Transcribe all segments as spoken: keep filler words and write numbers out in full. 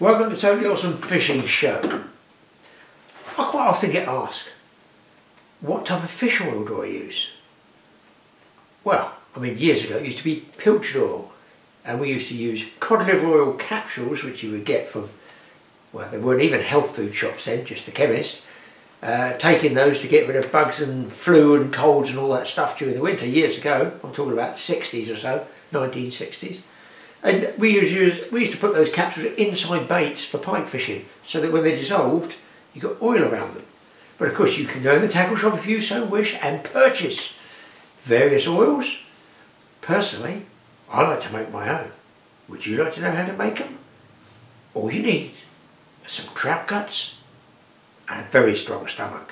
Welcome to the Totally Awesome Fishing Show. I quite often get asked, what type of fish oil do I use? Well, I mean years ago it used to be pilchard oil, and we used to use cod liver oil capsules, which you would get from, well, they weren't even health food shops then, just the chemist, uh, taking those to get rid of bugs and flu and colds and all that stuff during the winter years ago. I'm talking about sixties or so, nineteen sixties. And we used, we used to put those capsules inside baits for pike fishing, so that when they dissolved, you got oil around them. But of course you can go in the tackle shop if you so wish and purchase various oils. Personally, I like to make my own. Would you like to know how to make them? All you need are some trout guts and a very strong stomach.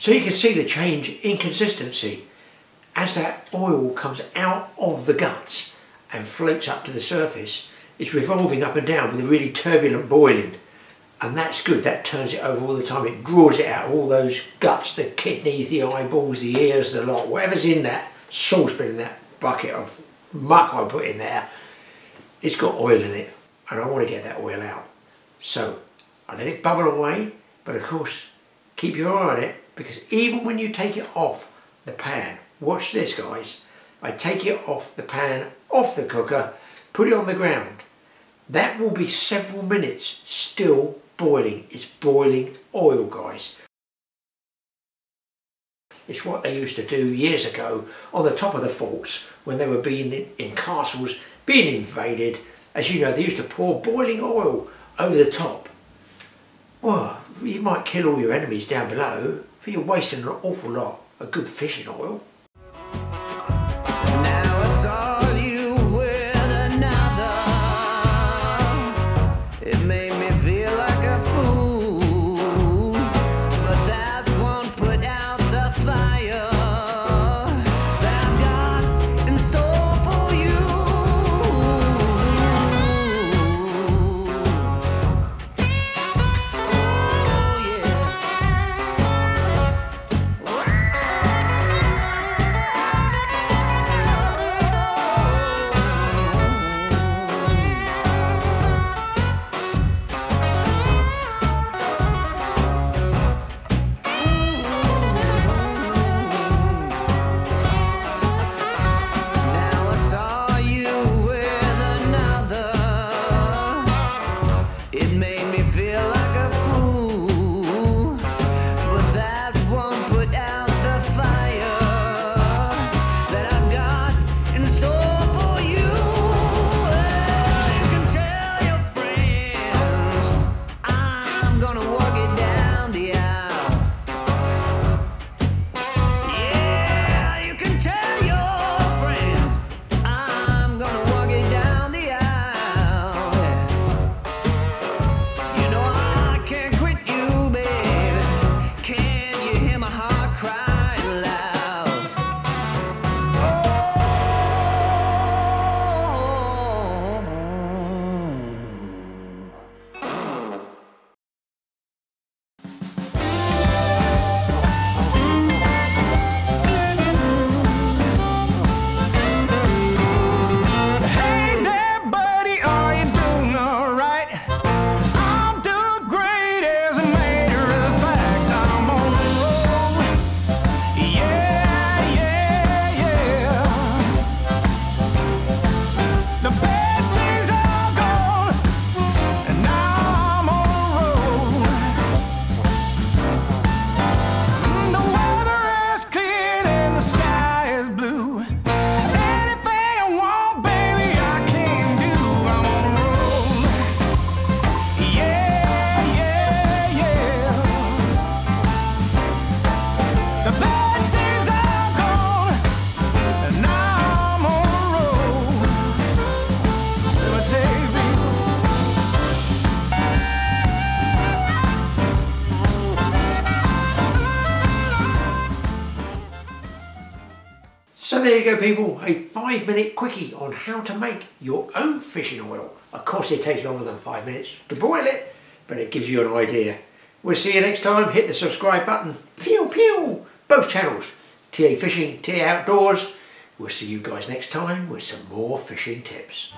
So you can see the change in consistency as that oil comes out of the guts and floats up to the surface. It's revolving up and down with a really turbulent boiling, and that's good. That turns it over all the time. It draws it out, all those guts, the kidneys, the eyeballs, the ears, the lot, whatever's in that saucepan, in that bucket of muck I put in there, it's got oil in it, and I want to get that oil out. So I let it bubble away, but of course keep your eye on it, because even when you take it off the pan, watch this guys, I take it off the pan, off the cooker, put it on the ground. That will be several minutes still boiling. It's boiling oil, guys. It's what they used to do years ago on the top of the forts when they were being in castles, being invaded. As you know, they used to pour boiling oil over the top. Well, you might kill all your enemies down below, but you're wasting an awful lot of good fishing oil. So there you go people, a five minute quickie on how to make your own fishing oil. Of course it takes longer than five minutes to boil it, but it gives you an idea. We'll see you next time. Hit the subscribe button. Pew pew! Both channels. T A Fishing, T A Outdoors. We'll see you guys next time with some more fishing tips.